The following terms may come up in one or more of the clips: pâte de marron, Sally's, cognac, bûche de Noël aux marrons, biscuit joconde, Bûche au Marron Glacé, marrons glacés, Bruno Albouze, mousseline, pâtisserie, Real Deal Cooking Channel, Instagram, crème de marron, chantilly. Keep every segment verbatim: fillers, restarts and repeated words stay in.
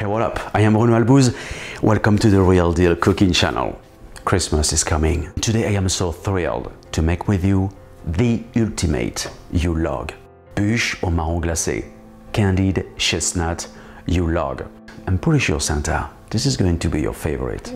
Hey, what up? I am Bruno Albouze. Welcome to the Real Deal Cooking Channel. Christmas is coming. Today I am so thrilled to make with you the ultimate Yule log. Bûche au Marron Glacé. Candied chestnut Yule log. I'm pretty sure, Santa, this is going to be your favorite.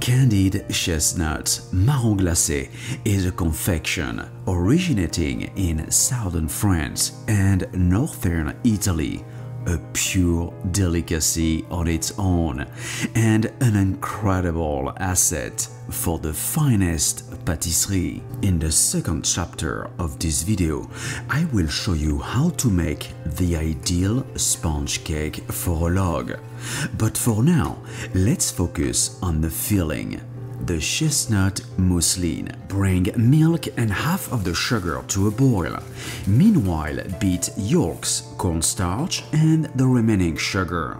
Candied chestnut marron glacé is a confection originating in southern France and northern Italy, a pure delicacy on its own and an incredible asset for the finest pâtisserie. In the second chapter of this video, I will show you how to make the ideal sponge cake for a log. But for now, let's focus on the filling. The chestnut mousseline. Bring milk and half of the sugar to a boil. Meanwhile, beat yolks, cornstarch, and the remaining sugar.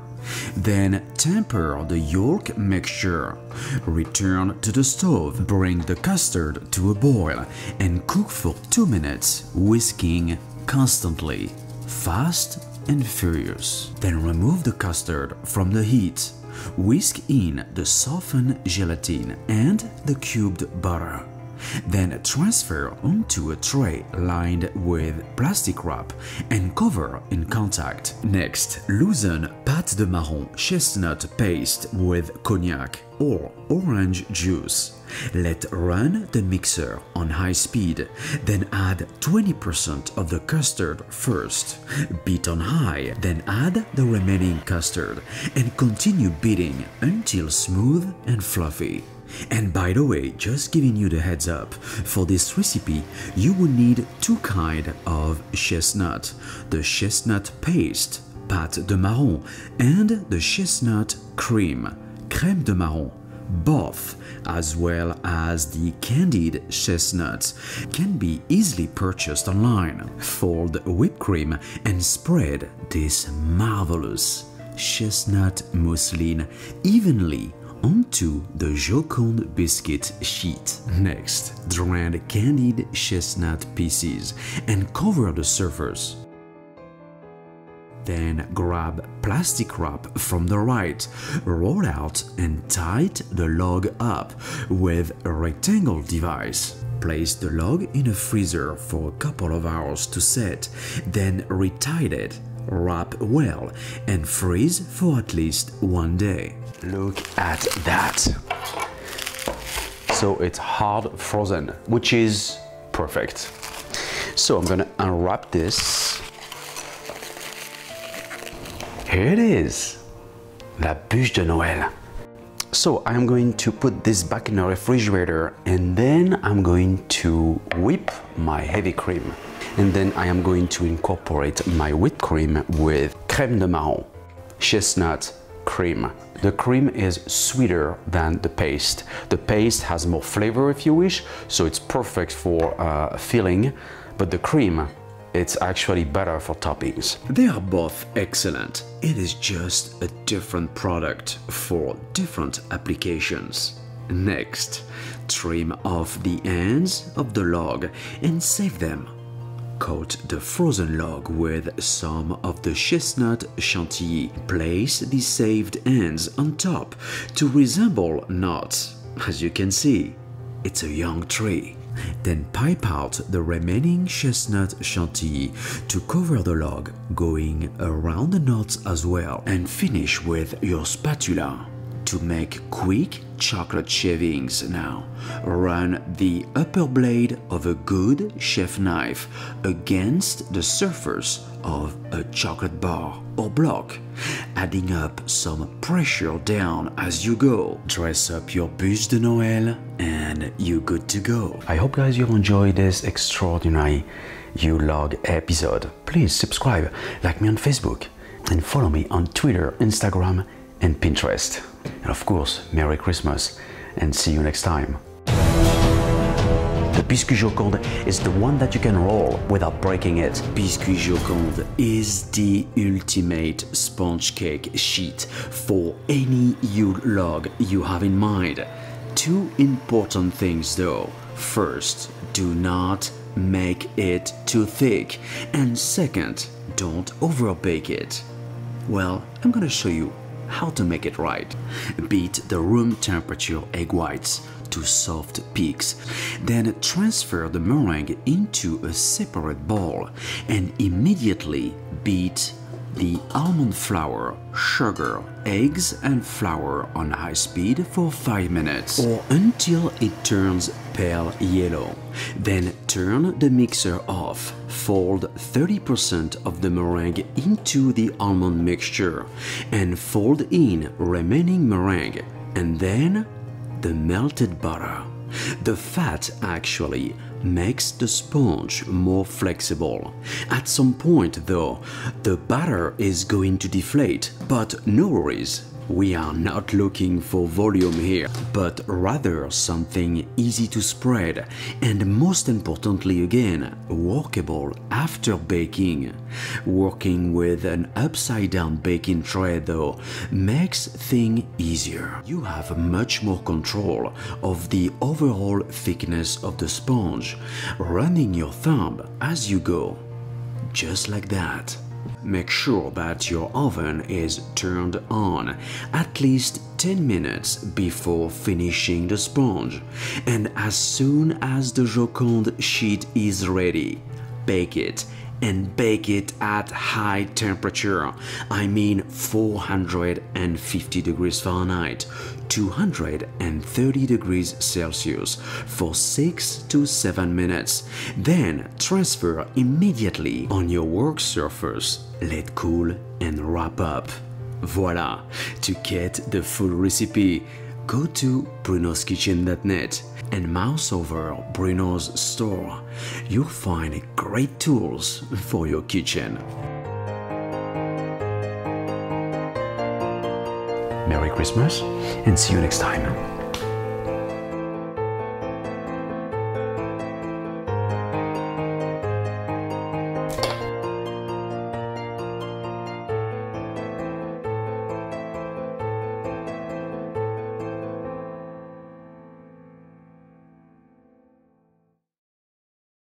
Then temper the yolk mixture. Return to the stove, bring the custard to a boil, and cook for two minutes, whisking constantly, fast and furious. Then remove the custard from the heat. Whisk in the softened gelatin and the cubed butter. Then transfer onto a tray lined with plastic wrap and cover in contact. Next, loosen pâte de marron chestnut paste with cognac or orange juice. Let run the mixer on high speed, then add twenty percent of the custard first. Beat on high, then add the remaining custard and continue beating until smooth and fluffy. And by the way, just giving you the heads up, for this recipe you will need two kinds of chestnut, the chestnut paste, pâte de marron, and the chestnut cream, crème de marron, both, as well as the candied chestnuts, can be easily purchased online. Fold whipped cream and spread this marvelous chestnut mousseline evenly onto the Joconde biscuit sheet. Next, drain candied chestnut pieces and cover the surface. Then grab plastic wrap from the right, roll out and tie the log up with a rectangle device. Place the log in a freezer for a couple of hours to set, then retie it. Wrap well and freeze for at least one day. Look at that! So it's hard frozen, which is perfect. So I'm gonna unwrap this. Here it is! La bûche de Noël. So I'm going to put this back in the refrigerator and then I'm going to whip my heavy cream. And then I am going to incorporate my whipped cream with crème de marron, chestnut cream. The cream is sweeter than the paste. The paste has more flavor if you wish, so it's perfect for uh, filling, but the cream, it's actually better for toppings. They are both excellent. It is just a different product for different applications. Next, trim off the ends of the log and save them. Coat the frozen log with some of the chestnut chantilly. Place the saved ends on top to resemble knots. As you can see, it's a young tree. Then pipe out the remaining chestnut chantilly to cover the log, going around the knots as well. And finish with your spatula. To make quick chocolate shavings now, run the upper blade of a good chef knife against the surface of a chocolate bar or block, adding up some pressure down as you go. Dress up your bûche de Noël and you're good to go. I hope guys you enjoyed this extraordinary Yule log episode. Please subscribe, like me on Facebook and follow me on Twitter, Instagram and Pinterest. And of course, Merry Christmas and see you next time. The biscuit joconde is the one that you can roll without breaking it. Biscuit joconde is the ultimate sponge cake sheet for any Yule log you have in mind. Two important things though. First, do not make it too thick, and second, don't over bake it. Well, I'm gonna show you how to make it right. Beat the room temperature egg whites to soft peaks, then transfer the meringue into a separate bowl and immediately beat the almond flour, sugar, eggs and flour on high speed for five minutes or until it turns pale yellow. Then turn the mixer off. Fold thirty percent of the meringue into the almond mixture and fold in remaining meringue and then the melted butter. The fat actually makes the sponge more flexible. At some point though, the batter is going to deflate, but no worries. We are not looking for volume here, but rather something easy to spread and most importantly again, workable after baking. Working with an upside down baking tray though makes things easier. You have much more control of the overall thickness of the sponge, running your thumb as you go, just like that. Make sure that your oven is turned on at least ten minutes before finishing the sponge, and as soon as the Joconde sheet is ready, bake it, and bake it at high temperature, I mean four hundred fifty degrees Fahrenheit, two hundred thirty degrees Celsius for six to seven minutes. Then transfer immediately on your work surface, let cool and wrap up. Voila! To get the full recipe, go to brunoskitchen dot net and mouse over Bruno's store. You'll find great tools for your kitchen. Merry Christmas and see you next time.